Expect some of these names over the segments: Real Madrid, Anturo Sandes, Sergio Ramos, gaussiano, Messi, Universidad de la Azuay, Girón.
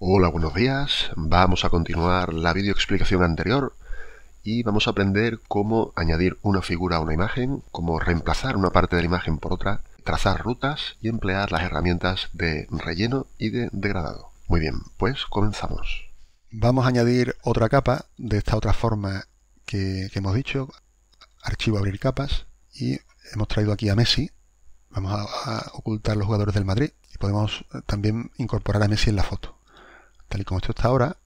Hola, buenos días. Vamos a continuar la videoexplicación anterior y vamos a aprender cómo añadir una figura a una imagen, cómo reemplazar una parte de la imagen por otra, trazar rutas y emplear las herramientas de relleno y de degradado. Muy bien, pues comenzamos. Vamos a añadir otra capa de esta otra forma que hemos dicho, archivo abrir capas, y hemos traído aquí a Messi. Vamos a ocultar los jugadores del Madrid y podemos también incorporar a Messi en la foto. Tal y como esto está ahora,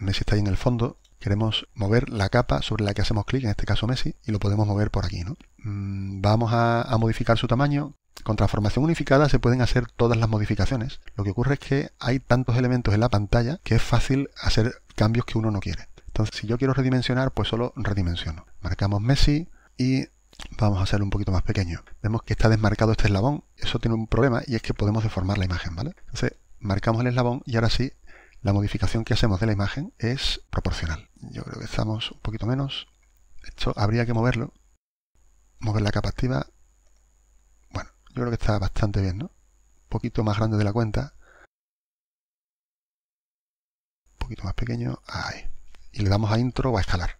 Messi está ahí en el fondo, queremos mover la capa sobre la que hacemos clic, en este caso Messi, y lo podemos mover por aquí, ¿no? Vamos a modificar su tamaño. Con transformación unificada se pueden hacer todas las modificaciones. Lo que ocurre es que hay tantos elementos en la pantalla que es fácil hacer cambios que uno no quiere. Entonces, si yo quiero redimensionar, pues solo redimensiono. Marcamos Messi y vamos a hacerlo un poquito más pequeño. Vemos que está desmarcado este eslabón. Eso tiene un problema y es que podemos deformar la imagen, ¿vale? Entonces, marcamos el eslabón y ahora sí, la modificación que hacemos de la imagen es proporcional. Yo creo que estamos un poquito menos. Esto habría que moverlo. Mover la capa activa. Bueno, yo creo que está bastante bien, ¿no? Un poquito más grande de la cuenta. Un poquito más pequeño. Ahí. Y le damos a intro o a escalar.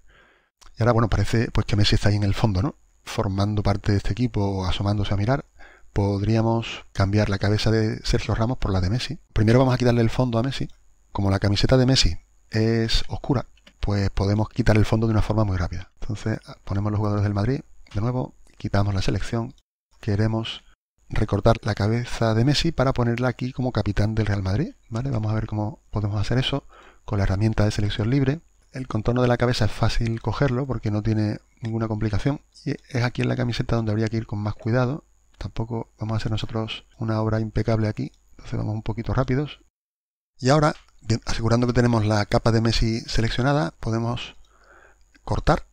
Y ahora, bueno, parece pues que Messi está ahí en el fondo, ¿no? Formando parte de este equipo o asomándose a mirar. Podríamos cambiar la cabeza de Sergio Ramos por la de Messi. Primero vamos a quitarle el fondo a Messi. Como la camiseta de Messi es oscura, pues podemos quitar el fondo de una forma muy rápida. Entonces ponemos los jugadores del Madrid, de nuevo, quitamos la selección, queremos recortar la cabeza de Messi para ponerla aquí como capitán del Real Madrid, ¿vale? Vamos a ver cómo podemos hacer eso con la herramienta de selección libre. El contorno de la cabeza es fácil cogerlo porque no tiene ninguna complicación y es aquí en la camiseta donde habría que ir con más cuidado. Tampoco vamos a hacer nosotros una obra impecable aquí, entonces vamos un poquito rápidos. Y ahora, bien, asegurando que tenemos la capa de Messi seleccionada, podemos cortar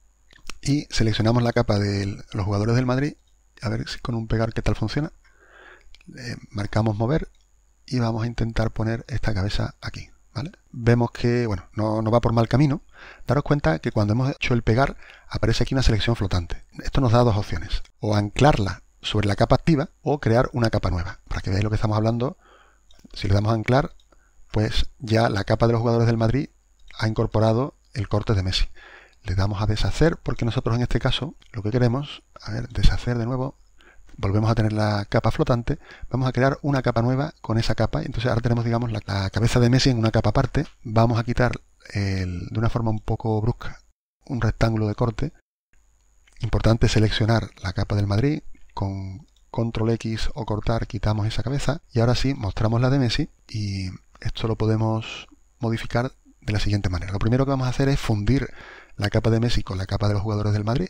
y seleccionamos la capa de los jugadores del Madrid. A ver si con un pegar qué tal funciona. Marcamos mover y vamos a intentar poner esta cabeza aquí, ¿vale? Vemos que, bueno, no va por mal camino. Daros cuenta que cuando hemos hecho el pegar aparece aquí una selección flotante. Esto nos da dos opciones. O anclarla sobre la capa activa o crear una capa nueva. Para que veáis lo que estamos hablando, si le damos a anclar, pues ya la capa de los jugadores del Madrid ha incorporado el corte de Messi. Le damos a deshacer porque nosotros en este caso lo que queremos, a ver, deshacer de nuevo, volvemos a tener la capa flotante, vamos a crear una capa nueva con esa capa, entonces ahora tenemos, digamos, la cabeza de Messi en una capa aparte, vamos a quitar de una forma un poco brusca un rectángulo de corte, importante seleccionar la capa del Madrid, con control X o cortar quitamos esa cabeza y ahora sí mostramos la de Messi y esto lo podemos modificar de la siguiente manera. Lo primero que vamos a hacer es fundir la capa de Messi con la capa de los jugadores del Madrid,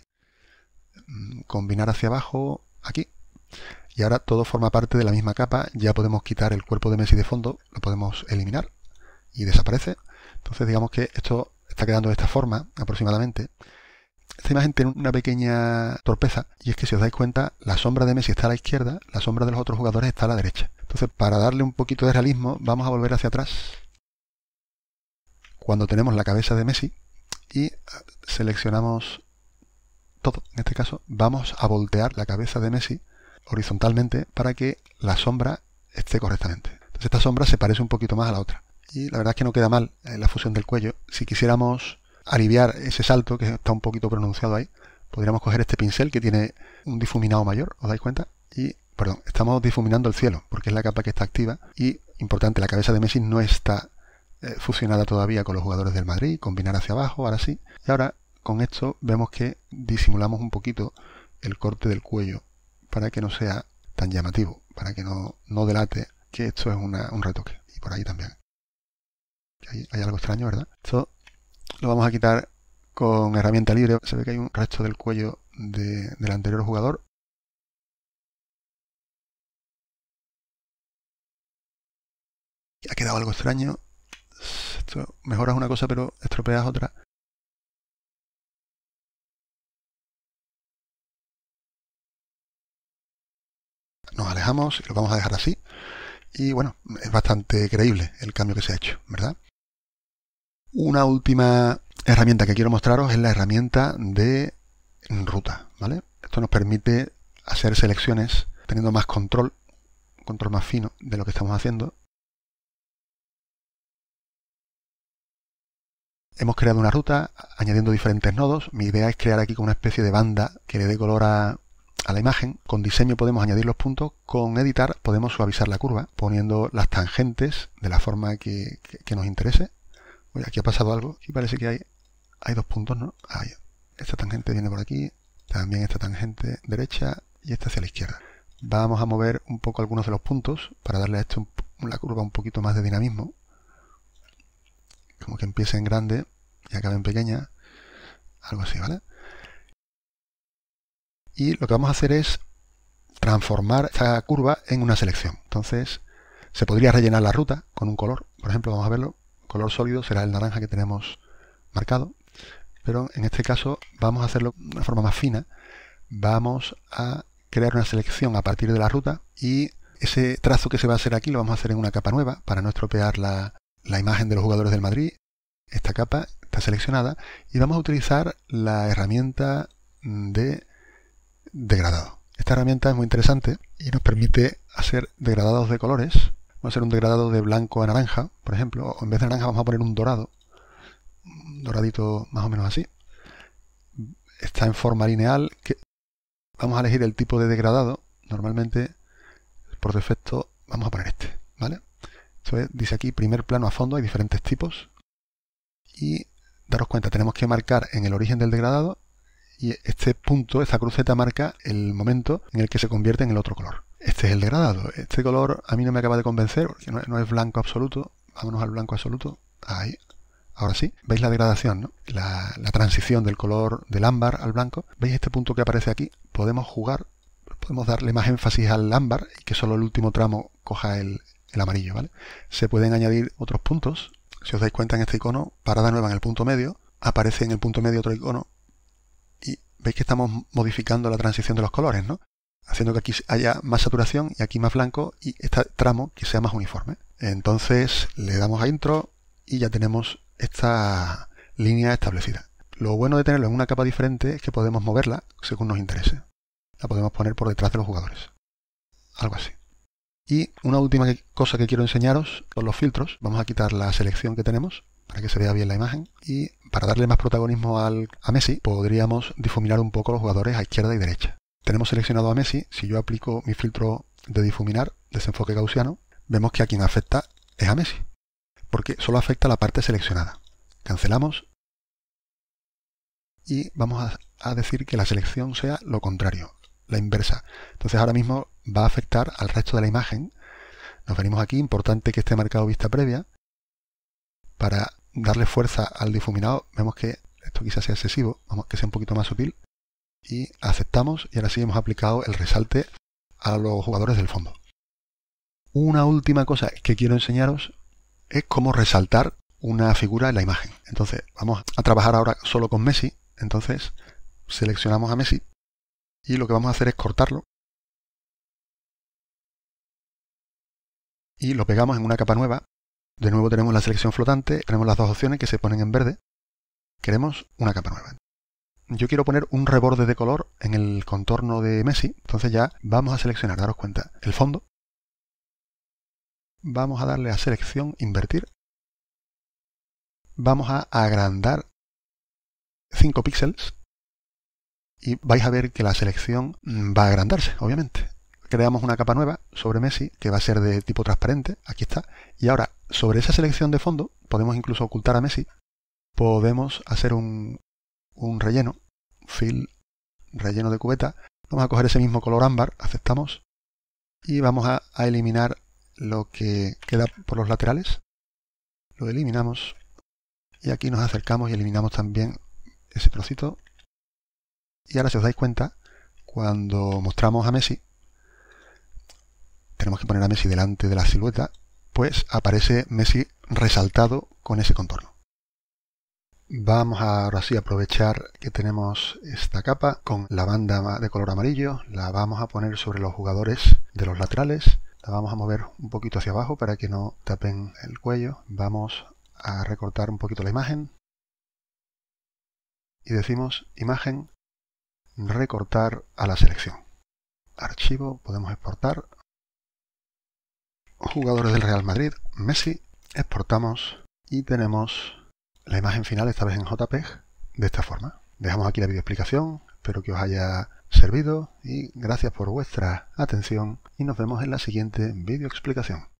combinar hacia abajo aquí y ahora todo forma parte de la misma capa. Ya podemos quitar el cuerpo de Messi de fondo, lo podemos eliminar y desaparece. Entonces digamos que esto está quedando de esta forma aproximadamente. Esta imagen tiene una pequeña torpeza y es que si os dais cuenta la sombra de Messi está a la izquierda, la sombra de los otros jugadores está a la derecha. Entonces, para darle un poquito de realismo, vamos a volver hacia atrás cuando tenemos la cabeza de Messi y seleccionamos todo. En este caso, vamos a voltear la cabeza de Messi horizontalmente para que la sombra esté correctamente. Entonces, esta sombra se parece un poquito más a la otra. Y la verdad es que no queda mal la fusión del cuello. Si quisiéramos aliviar ese salto, que está un poquito pronunciado ahí, podríamos coger este pincel que tiene un difuminado mayor, ¿os dais cuenta? Perdón, estamos difuminando el cielo, porque es la capa que está activa y, importante, la cabeza de Messi no está fusionada todavía con los jugadores del Madrid, combinar hacia abajo, ahora sí. Y ahora, con esto, vemos que disimulamos un poquito el corte del cuello para que no sea tan llamativo, para que no delate que esto es un retoque. Y por ahí también. Hay algo extraño, ¿verdad? Esto lo vamos a quitar con herramienta libre. Se ve que hay un resto del cuello del anterior jugador. Ha quedado algo extraño. Esto mejoras una cosa pero estropeas otra. Nos alejamos y lo vamos a dejar así. Y bueno, es bastante creíble el cambio que se ha hecho, ¿verdad? Una última herramienta que quiero mostraros es la herramienta de ruta, ¿vale? Esto nos permite hacer selecciones teniendo más control más fino de lo que estamos haciendo. Hemos creado una ruta añadiendo diferentes nodos. Mi idea es crear aquí como una especie de banda que le dé color a la imagen. Con diseño podemos añadir los puntos, con editar podemos suavizar la curva poniendo las tangentes de la forma que nos interese. Oye, aquí ha pasado algo. Aquí parece que hay dos puntos, ¿no? Ahí. Esta tangente viene por aquí, también esta tangente derecha y esta hacia la izquierda. Vamos a mover un poco algunos de los puntos para darle a esto la curva un poquito más de dinamismo. Como que empiece en grande y acabe en pequeña, algo así, ¿vale? Y lo que vamos a hacer es transformar esta curva en una selección. Entonces, se podría rellenar la ruta con un color. Por ejemplo, vamos a verlo. El color sólido será el naranja que tenemos marcado. Pero en este caso vamos a hacerlo de una forma más fina. Vamos a crear una selección a partir de la ruta y ese trazo que se va a hacer aquí lo vamos a hacer en una capa nueva para no estropear la imagen de los jugadores del Madrid. Esta capa está seleccionada y vamos a utilizar la herramienta de degradado. Esta herramienta es muy interesante y nos permite hacer degradados de colores. Vamos a hacer un degradado de blanco a naranja, por ejemplo, o en vez de naranja vamos a poner un dorado, un doradito más o menos así. Está en forma lineal. Vamos a elegir el tipo de degradado. Normalmente, por defecto, vamos a poner este, ¿vale? Entonces, dice aquí primer plano a fondo, hay diferentes tipos. Y daros cuenta, tenemos que marcar en el origen del degradado y este punto, esta cruceta marca el momento en el que se convierte en el otro color. Este es el degradado. Este color a mí no me acaba de convencer porque no es blanco absoluto. Vámonos al blanco absoluto. Ahí. Ahora sí. ¿Veis la degradación, no? La transición del color del ámbar al blanco. ¿Veis este punto que aparece aquí? Podemos jugar, podemos darle más énfasis al ámbar y que solo el último tramo coja el amarillo, ¿vale? Se pueden añadir otros puntos. Si os dais cuenta en este icono, parada nueva en el punto medio, aparece en el punto medio otro icono y veis que estamos modificando la transición de los colores, ¿no? Haciendo que aquí haya más saturación y aquí más blanco y este tramo que sea más uniforme. Entonces le damos a intro y ya tenemos esta línea establecida. Lo bueno de tenerlo en una capa diferente es que podemos moverla según nos interese. La podemos poner por detrás de los jugadores. Algo así. Y una última cosa que quiero enseñaros son los filtros. Vamos a quitar la selección que tenemos para que se vea bien la imagen. Y para darle más protagonismo a Messi, podríamos difuminar un poco los jugadores a izquierda y derecha. Tenemos seleccionado a Messi. Si yo aplico mi filtro de difuminar, desenfoque gaussiano, vemos que a quien afecta es a Messi, porque solo afecta a la parte seleccionada. Cancelamos y vamos a decir que la selección sea lo contrario, la inversa. Entonces ahora mismo va a afectar al resto de la imagen. Nos venimos aquí, importante que esté marcado vista previa. Para darle fuerza al difuminado, vemos que esto quizás sea excesivo, vamos a que sea un poquito más sutil. Y aceptamos y ahora sí hemos aplicado el resalte a los jugadores del fondo. Una última cosa que quiero enseñaros es cómo resaltar una figura en la imagen. Entonces vamos a trabajar ahora solo con Messi. Entonces seleccionamos a Messi y lo que vamos a hacer es cortarlo y lo pegamos en una capa nueva. De nuevo tenemos la selección flotante, tenemos las dos opciones que se ponen en verde. Queremos una capa nueva. Yo quiero poner un reborde de color en el contorno de Messi. Entonces ya vamos a seleccionar, daros cuenta, el fondo. Vamos a darle a selección, invertir. Vamos a agrandar 5 píxeles y vais a ver que la selección va a agrandarse, obviamente. Creamos una capa nueva sobre Messi que va a ser de tipo transparente, aquí está. Y ahora, sobre esa selección de fondo, podemos incluso ocultar a Messi. Podemos hacer un relleno, fill, relleno de cubeta. Vamos a coger ese mismo color ámbar, aceptamos, y vamos a eliminar lo que queda por los laterales. Lo eliminamos y aquí nos acercamos y eliminamos también ese trocito. Y ahora si os dais cuenta, cuando mostramos a Messi, tenemos que poner a Messi delante de la silueta, pues aparece Messi resaltado con ese contorno. Vamos ahora sí a aprovechar que tenemos esta capa con la banda de color amarillo. La vamos a poner sobre los jugadores de los laterales. La vamos a mover un poquito hacia abajo para que no tapen el cuello. Vamos a recortar un poquito la imagen. Y decimos imagen, recortar a la selección. Archivo, podemos exportar. Jugadores del Real Madrid, Messi. Exportamos y tenemos la imagen final, esta vez en JPEG, de esta forma. Dejamos aquí la videoexplicación, espero que os haya servido y gracias por vuestra atención y nos vemos en la siguiente videoexplicación.